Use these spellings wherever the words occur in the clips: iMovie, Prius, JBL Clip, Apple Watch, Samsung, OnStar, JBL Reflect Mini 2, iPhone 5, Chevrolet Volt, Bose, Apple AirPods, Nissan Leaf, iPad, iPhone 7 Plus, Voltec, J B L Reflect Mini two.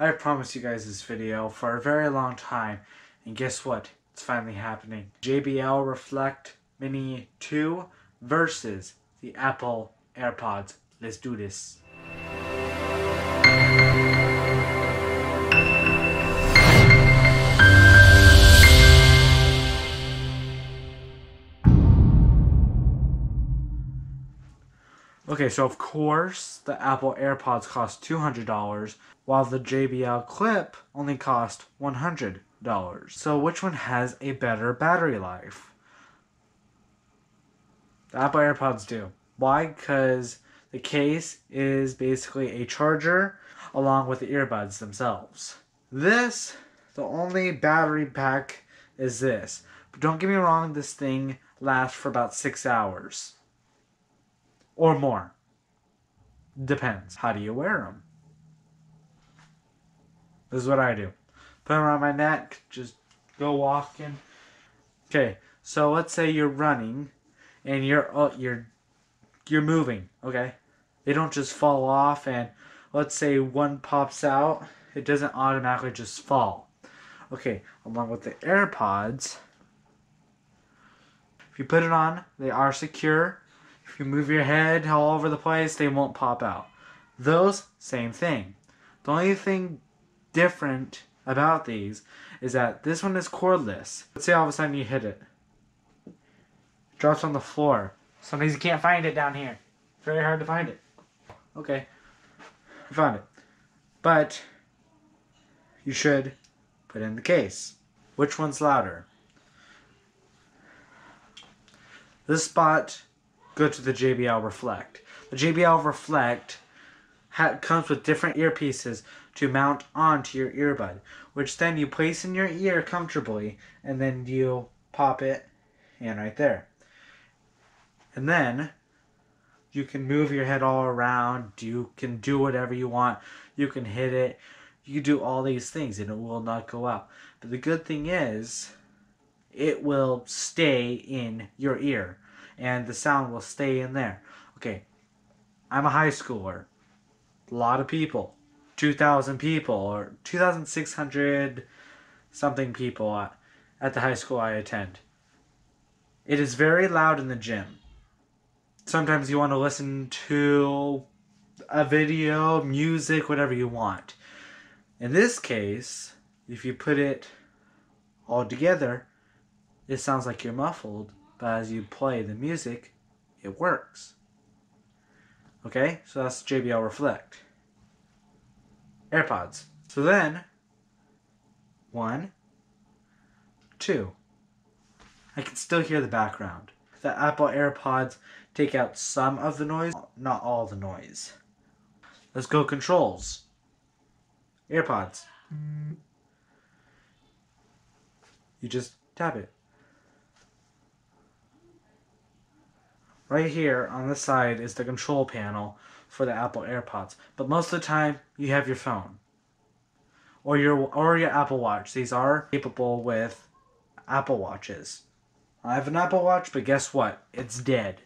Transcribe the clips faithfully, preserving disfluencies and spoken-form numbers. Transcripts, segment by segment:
I promised you guys this video for a very long time, and guess what? It's finally happening. J B L Reflect Mini two versus the Apple AirPods. Let's do this. Okay, so of course, the Apple AirPods cost two hundred dollars, while the J B L Clip only cost one hundred dollars. So which one has a better battery life? The Apple AirPods do. Why? Because the case is basically a charger along with the earbuds themselves. This, the only battery pack is this. But don't get me wrong, this thing lasts for about six hours. Or more. Depends. How do you wear them? This is what I do. Put them around my neck. Just go walking. Okay. So let's say you're running, and you're uh, you're you're moving. Okay. They don't just fall off. And let's say one pops out. It doesn't automatically just fall. Okay. Along with the AirPods, if you put it on, they are secure. If you move your head all over the place, they won't pop out. Those, same thing. The only thing different about these is that this one is cordless. Let's say all of a sudden you hit it. It drops on the floor. Some days you can't find it down here. Very hard to find it. Okay. I found it. But you should put it in the case. Which one's louder? This spot... Go to the J B L Reflect. The J B L Reflect ha comes with different earpieces to mount onto your earbud, which then you place in your ear comfortably, and then you pop it in right there. And then you can move your head all around. You can do whatever you want. You can hit it. You do all these things, and it will not go out. But the good thing is, it will stay in your ear. And the sound will stay in there. Okay, I'm a high schooler. A lot of people. two thousand people, or two thousand six hundred something people at the high school I attend. It is very loud in the gym. Sometimes you want to listen to a video, music, whatever you want. In this case, if you put it all together, it sounds like you're muffled. But as you play the music, it works. Okay, so that's J B L Reflect. AirPods. So then, one, two. I can still hear the background. The Apple AirPods take out some of the noise, not all the noise. Let's go controls. AirPods. You just tap it. Right here on this side is the control panel for the Apple AirPods, but most of the time you have your phone or your or your Apple Watch. These are capable with Apple Watches. I have an Apple Watch, but guess what? It's dead.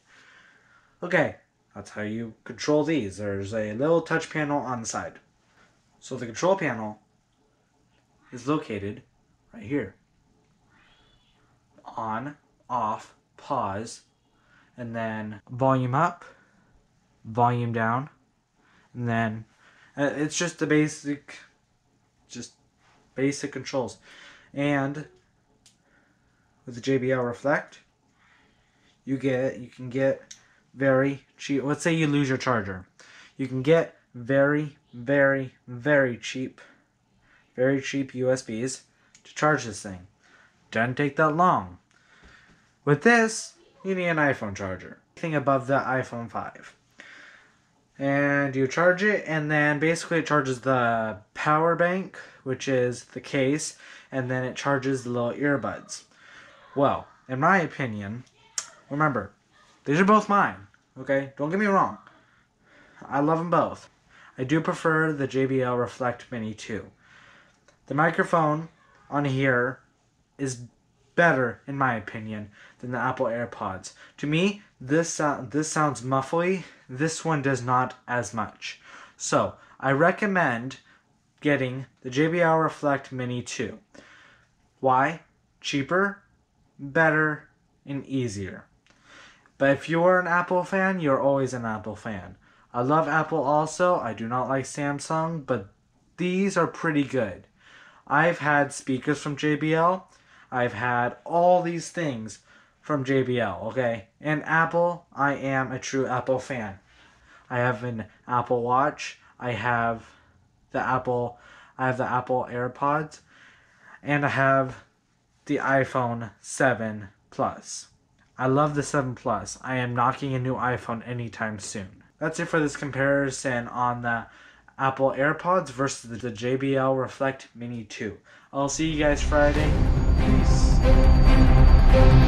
Okay, that's how you control these. There's a little touch panel on the side. So the control panel is located right here. On, off, pause. And then volume up, volume down, and then uh, it's just the basic, just basic controls. And with the J B L Reflect, you get you can get very cheap. Let's say you lose your charger, you can get very, very, very cheap, very cheap U S Bs to charge this thing. Doesn't take that long. With this, you need an iPhone charger. Anything above the iPhone five. And you charge it, and then basically it charges the power bank, which is the case, and then it charges the little earbuds. Well, in my opinion, remember, these are both mine, okay? Don't get me wrong. I love them both. I do prefer the J B L Reflect Mini two. The microphone on here is better, in my opinion, than the Apple AirPods. To me, this uh, this sounds muffly. This one does not as much. So I recommend getting the J B L Reflect Mini two. Why? Cheaper, better, and easier. But if you're an Apple fan, you're always an Apple fan. I love Apple also. I do not like Samsung, but these are pretty good. I've had speakers from J B L. I've had all these things from J B L, okay? And Apple, I am a true Apple fan. I have an Apple Watch. I have the Apple, I have the Apple AirPods. And I have the iPhone seven Plus. I love the seven Plus. I am not getting a new iPhone anytime soon. That's it for this comparison on the Apple AirPods versus the J B L Reflect Mini two. I'll see you guys Friday. Peace.